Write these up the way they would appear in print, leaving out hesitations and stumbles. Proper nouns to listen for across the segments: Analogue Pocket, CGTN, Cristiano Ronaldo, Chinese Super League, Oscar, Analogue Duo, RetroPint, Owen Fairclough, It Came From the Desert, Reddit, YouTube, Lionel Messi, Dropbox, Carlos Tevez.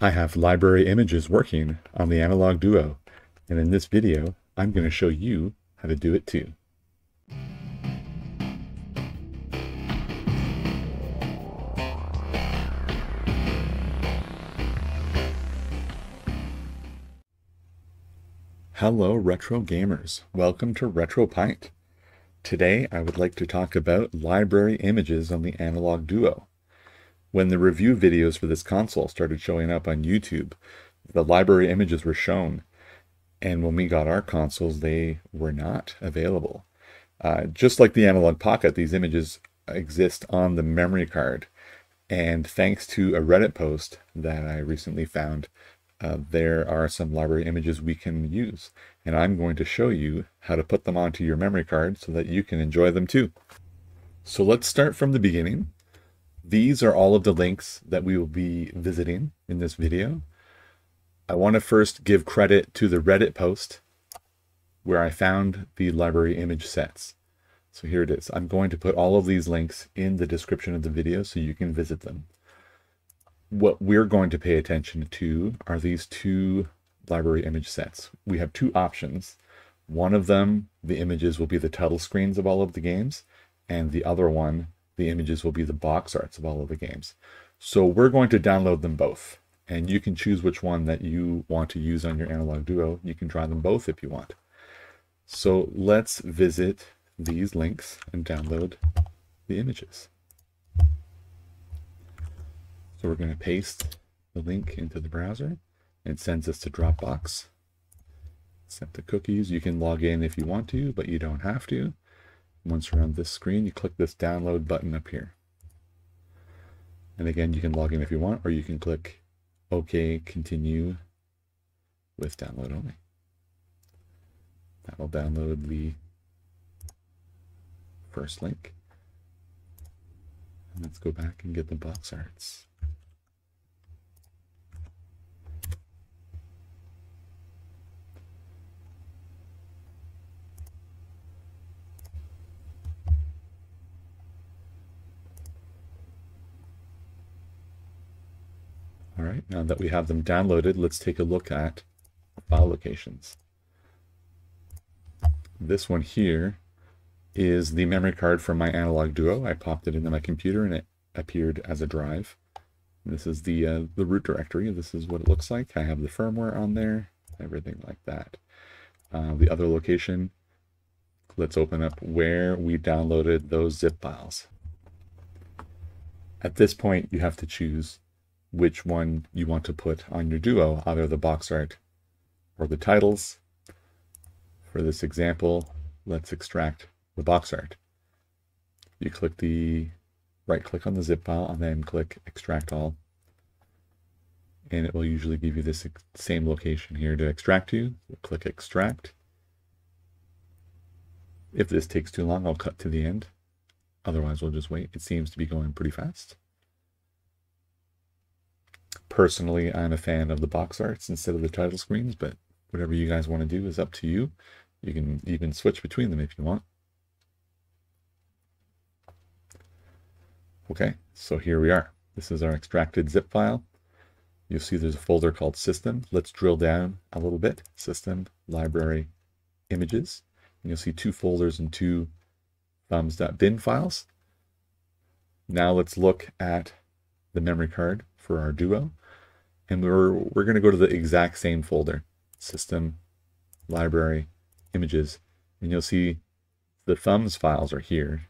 I have library images working on the Analogue Duo, and in this video, I'm going to show you how to do it too. Hello retro gamers, welcome to RetroPint. Today I would like to talk about library images on the Analogue Duo. When the review videos for this console started showing up on YouTube, the library images were shown, and when we got our consoles, they were not available. Just like the Analogue Pocket, these images exist on the memory card, and thanks to a Reddit post that I recently found, there are some library images we can use, and I'm going to show you how to put them onto your memory card so that you can enjoy them too. So let's start from the beginning. These are all of the links that we will be visiting in this video. I want to first give credit to the Reddit post where I found the library image sets. So here it is. I'm going to put all of these links in the description of the video so you can visit them. What we're going to pay attention to are these two library image sets. We have two options. One of them, the images will be the title screens of all of the games, and the other one, the images will be the box arts of all of the games. So we're going to download them both, and you can choose which one that you want to use on your Analogue Duo. You can try them both if you want. So let's visit these links and download the images. So we're going to paste the link into the browser. It sends us to Dropbox. Set the cookies. You can log in if you want to, but you don't have to. Once you're on this screen, you click this download button up here. And again, you can log in if you want, or you can click OK, continue with download only. That will download the first link. And let's go back and get the box arts. All right, now that we have them downloaded, let's take a look at file locations. This one here is the memory card from my Analogue Duo. I popped it into my computer and it appeared as a drive. This is the root directory. This is what it looks like. I have the firmware on there, everything like that. The other location, let's open up where we downloaded those zip files. At this point, you have to choose which one you want to put on your Duo, either the box art or the titles. For this example, let's extract the box art. You click the right click on the zip file and then click extract all, and it will usually give you this same location here to extract to. Click extract. If this takes too long, I'll cut to the end, otherwise we'll just wait. It seems to be going pretty fast. Personally, I'm a fan of the box arts instead of the title screens, but whatever you guys want to do is up to you. You can even switch between them if you want. Okay, so here we are. This is our extracted zip file. You'll see there's a folder called System. Let's drill down a little bit. System, Library, Images. And you'll see two folders and two thumbs.bin files. Now let's look at the memory card for our Duo, and we're going to go to the exact same folder, System, Library, Images, and you'll see the thumbs files are here,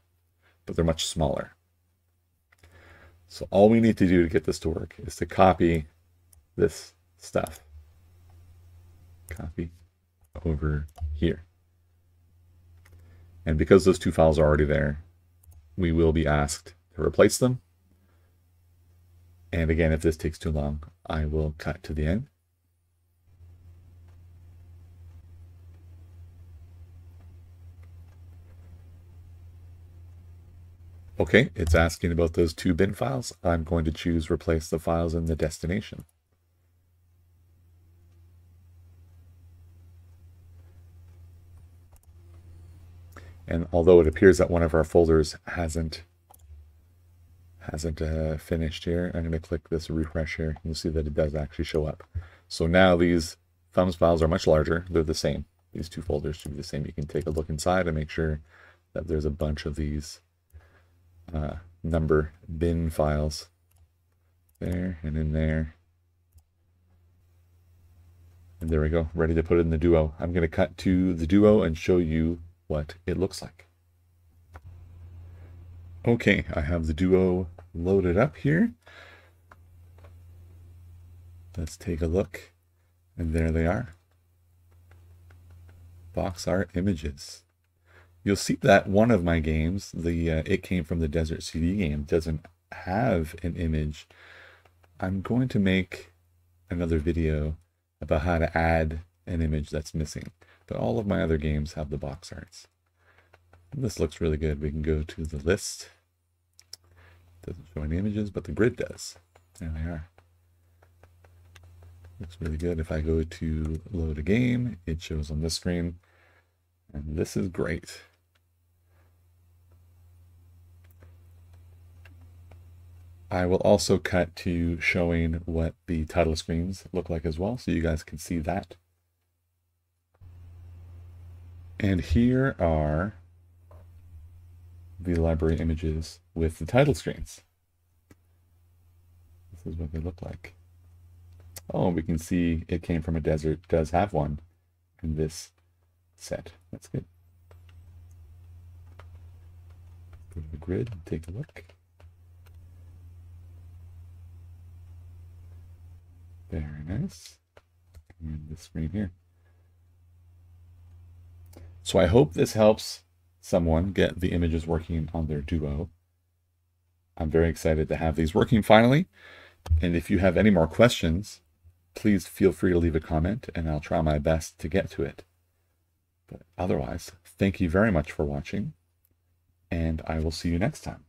but they're much smaller. So all we need to do to get this to work is to copy this stuff. Copy over here. And because those two files are already there, we will be asked to replace them. And again, if this takes too long, I will cut to the end. Okay, it's asking about those two bin files. I'm going to choose replace the files in the destination. And although it appears that one of our folders hasn't hasn't finished here. I'm going to click this refresh here. You'll see that it does actually show up. So now these thumbs files are much larger. They're the same. These two folders should be the same. You can take a look inside and make sure that there's a bunch of these number bin files there and in there. And there we go, ready to put it in the Duo. I'm going to cut to the Duo and show you what it looks like. Okay, I have the Duo loaded up here. Let's take a look. And there they are. Box art images. You'll see that one of my games, the It Came From the Desert CD game, doesn't have an image. I'm going to make another video about how to add an image that's missing, but all of my other games have the box arts. This looks really good. We can go to the list. Doesn't show any images, but the grid does. There they are. Looks really good. If I go to load a game, it shows on this screen, and this is great. I will also cut to showing what the title screens look like as well, so you guys can see that. And here are the library images with the title screens. This is what they look like. Oh, we can see It Came From a Desert does have one in this set. That's good. Go to the grid and take a look. Very nice. And the screen here. So I hope this helps someone get the images working on their Duo. I'm very excited to have these working finally. And if you have any more questions, please feel free to leave a comment and I'll try my best to get to it. But otherwise, thank you very much for watching, and I will see you next time.